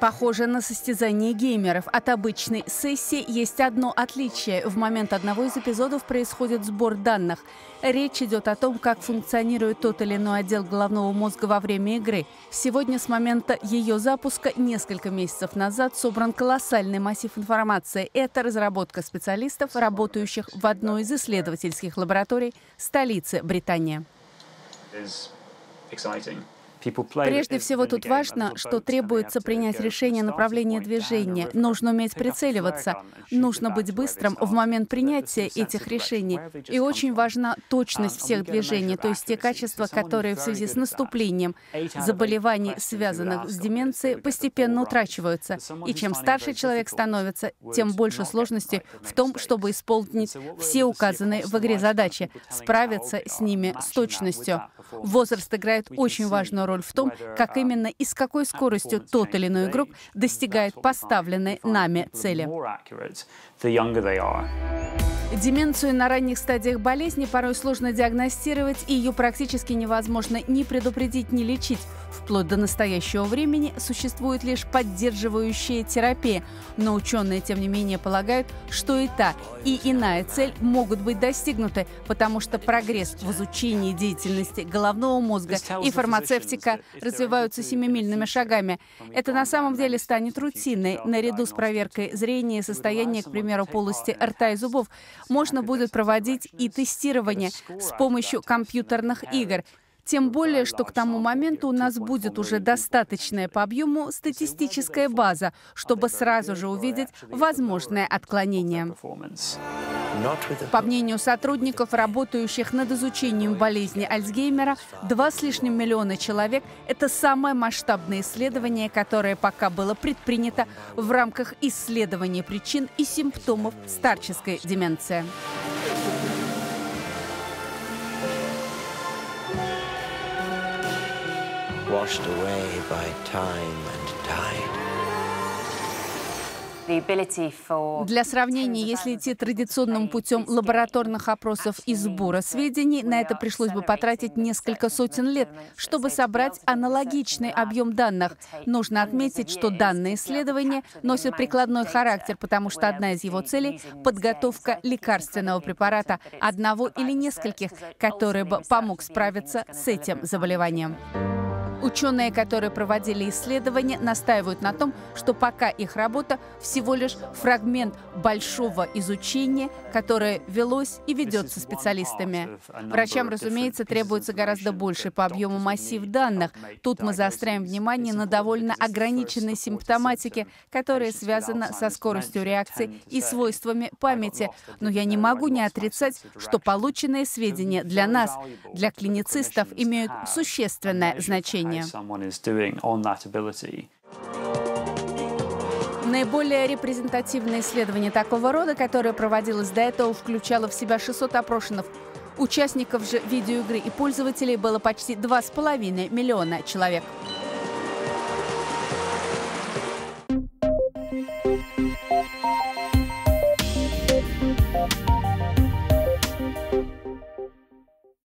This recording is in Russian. Похоже на состязание геймеров. От обычной сессии есть одно отличие. В момент одного из эпизодов происходит сбор данных. Речь идет о том, как функционирует тот или иной отдел головного мозга во время игры. Сегодня с момента ее запуска несколько месяцев назад собран колоссальный массив информации. Это разработка специалистов, работающих в одной из исследовательских лабораторий столицы Британии. Прежде всего тут важно, что требуется принять решение направления движения. Нужно уметь прицеливаться, нужно быть быстрым в момент принятия этих решений. И очень важна точность всех движений, то есть те качества, которые в связи с наступлением заболеваний, связанных с деменцией, постепенно утрачиваются. И чем старше человек становится, тем больше сложностей в том, чтобы исполнить все указанные в игре задачи, справиться с ними с точностью. Возраст играет очень важную роль в том, как именно и с какой скоростью тот или иной игрок достигает поставленной нами цели. Деменцию на ранних стадиях болезни порой сложно диагностировать, и ее практически невозможно ни предупредить, ни лечить. Вплоть до настоящего времени существует лишь поддерживающая терапия, но ученые, тем не менее, полагают, что и та, и иная цель могут быть достигнуты, потому что прогресс в изучении деятельности головного мозга и фармацевтика развиваются семимильными шагами. Это на самом деле станет рутиной. Наряду с проверкой зрения и состояния, к примеру, полости рта и зубов, можно будет проводить и тестирование с помощью компьютерных игр. Тем более, что к тому моменту у нас будет уже достаточная по объему статистическая база, чтобы сразу же увидеть возможное отклонение. По мнению сотрудников, работающих над изучением болезни Альцгеймера, 2,5 миллиона человек – это самое масштабное исследование, которое пока было предпринято в рамках исследования причин и симптомов старческой деменции. Washed away by time and tide. Для сравнения, если идти традиционным путем лабораторных опросов и сбора сведений, на это пришлось бы потратить несколько сотен лет, чтобы собрать аналогичный объем данных. Нужно отметить, что данное исследование носит прикладной характер, потому что одна из его целей – подготовка лекарственного препарата, одного или нескольких, который бы помог справиться с этим заболеванием. Ученые, которые проводили исследования, настаивают на том, что пока их работа всего лишь фрагмент большого изучения, которое велось и ведется специалистами. Врачам, разумеется, требуется гораздо больше по объему массив данных. Тут мы заостряем внимание на довольно ограниченной симптоматике, которая связана со скоростью реакций и свойствами памяти. Но я не могу не отрицать, что полученные сведения для нас, для клиницистов, имеют существенное значение. Наиболее репрезентативное исследование такого рода, которое проводилось до этого, включало в себя 600 опрошенных. Участников же видеоигры и пользователей было почти 2,5 миллиона человек.